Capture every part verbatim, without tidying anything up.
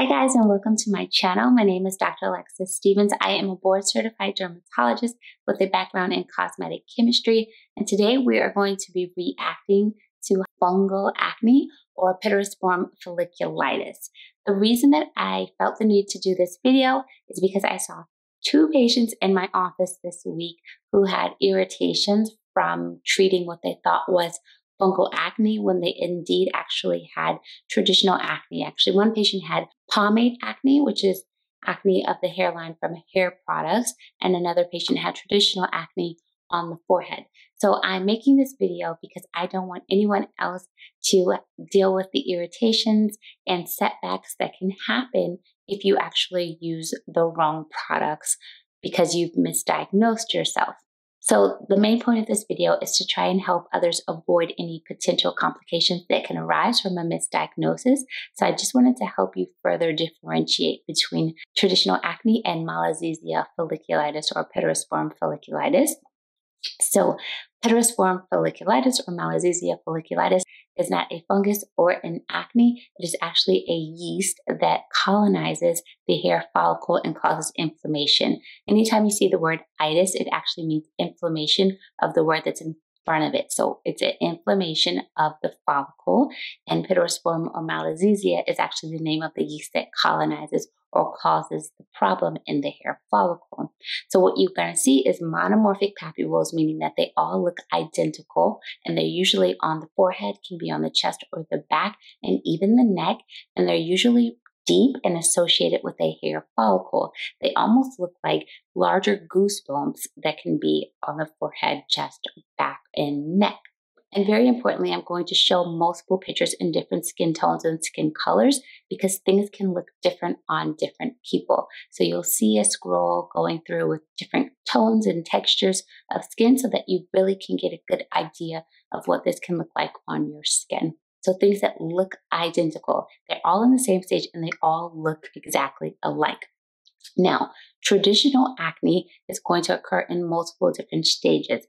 Hi guys, and welcome to my channel. My name is Doctor Alexis Stephens. I am a board certified dermatologist with a background in cosmetic chemistry. And today we are going to be reacting to fungal acne or pityrosporum folliculitis. The reason that I felt the need to do this video is because I saw two patients in my office this week who had irritations from treating what they thought was fungal acne when they indeed actually had traditional acne. Actually, one patient had pomade acne, which is acne of the hairline from hair products, and another patient had traditional acne on the forehead. So I'm making this video because I don't want anyone else to deal with the irritations and setbacks that can happen if you actually use the wrong products because you've misdiagnosed yourself. So the main point of this video is to try and help others avoid any potential complications that can arise from a misdiagnosis. So I just wanted to help you further differentiate between traditional acne and Malassezia folliculitis or pityrosporum folliculitis. So pityrosporum folliculitis or Malassezia folliculitis is not a fungus or an acne. It is actually a yeast that colonizes the hair follicle and causes inflammation. Anytime you see the word itis, it actually means inflammation of the word that's in front of it. So it's an inflammation of the follicle, and pityrosporum or Malassezia is actually the name of the yeast that colonizes or causes the problem in the hair follicle. So what you're going to see is monomorphic papules, meaning that they all look identical, and they're usually on the forehead, can be on the chest or the back, and even the neck, and they're usually deep and associated with a hair follicle. They almost look like larger goose bumps that can be on the forehead, chest, back, and neck. And very importantly, I'm going to show multiple pictures in different skin tones and skin colors because things can look different on different people. So you'll see a scroll going through with different tones and textures of skin so that you really can get a good idea of what this can look like on your skin. So things that look identical, they're all in the same stage and they all look exactly alike. Now, traditional acne is going to occur in multiple different stages.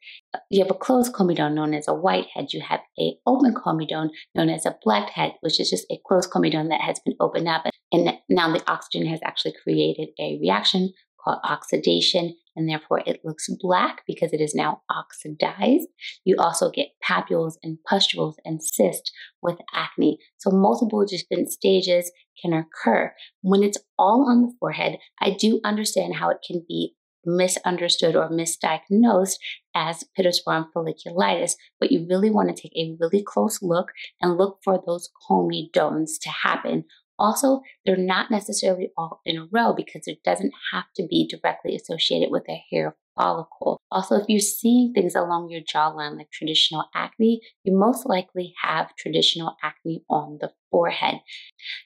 You have a closed comedone known as a whitehead. You have an open comedone known as a blackhead, which is just a closed comedone that has been opened up. And now the oxygen has actually created a reaction called oxidation, and therefore it looks black because it is now oxidized. You also get papules and pustules and cysts with acne. So multiple different stages can occur. When it's all on the forehead, I do understand how it can be misunderstood or misdiagnosed as pityrosporum folliculitis, but you really want to take a really close look and look for those comedones to happen. Also, they're not necessarily all in a row because it doesn't have to be directly associated with a hair follicle. Also, if you're seeing things along your jawline like traditional acne, you most likely have traditional acne on the forehead.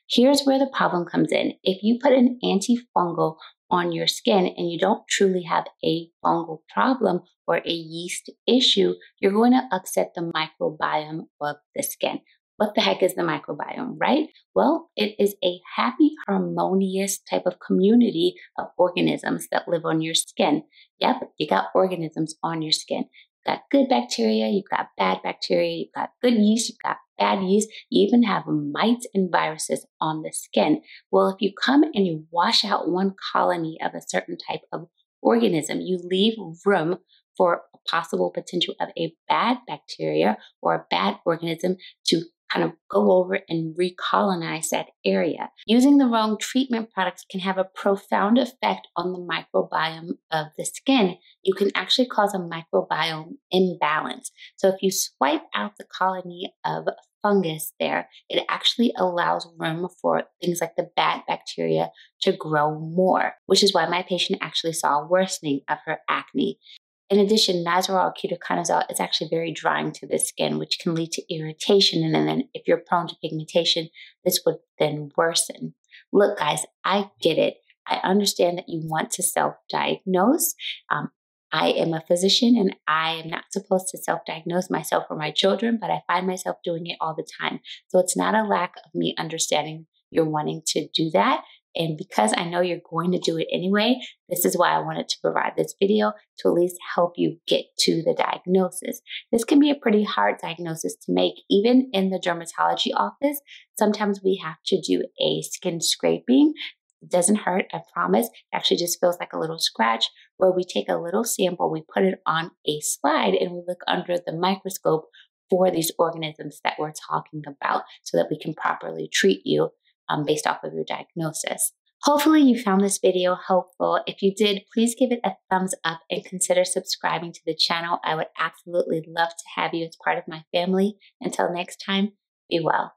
Here's where the problem comes in. If you put an antifungal on your skin and you don't truly have a fungal problem or a yeast issue, you're going to upset the microbiome of the skin. What the heck is the microbiome, right? Well, it is a happy, harmonious type of community of organisms that live on your skin. Yep, you got organisms on your skin. You've got good bacteria, you've got bad bacteria, you've got good yeast, you've got bad yeast, you even have mites and viruses on the skin. Well, if you come and you wash out one colony of a certain type of organism, you leave room for a possible potential of a bad bacteria or a bad organism to kind of go over and recolonize that area. Using the wrong treatment products can have a profound effect on the microbiome of the skin. You can actually cause a microbiome imbalance. So if you swipe out the colony of fungus there, it actually allows room for things like the bad bacteria to grow more, which is why my patient actually saw a worsening of her acne. In addition, nizoral, ketoconazole is actually very drying to the skin, which can lead to irritation. And then if you're prone to pigmentation, this would then worsen. Look, guys, I get it. I understand that you want to self-diagnose. Um, I am a physician and I am not supposed to self-diagnose myself or my children, but I find myself doing it all the time. So it's not a lack of me understanding you're wanting to do that. And because I know you're going to do it anyway, this is why I wanted to provide this video to at least help you get to the diagnosis. This can be a pretty hard diagnosis to make. Even in the dermatology office, sometimes we have to do a skin scraping. It doesn't hurt, I promise. It actually just feels like a little scratch where we take a little sample, we put it on a slide, and we look under the microscope for these organisms that we're talking about so that we can properly treat you um, based off of your diagnosis. Hopefully you found this video helpful. If you did, please give it a thumbs up and consider subscribing to the channel. I would absolutely love to have you as part of my family. Until next time, be well.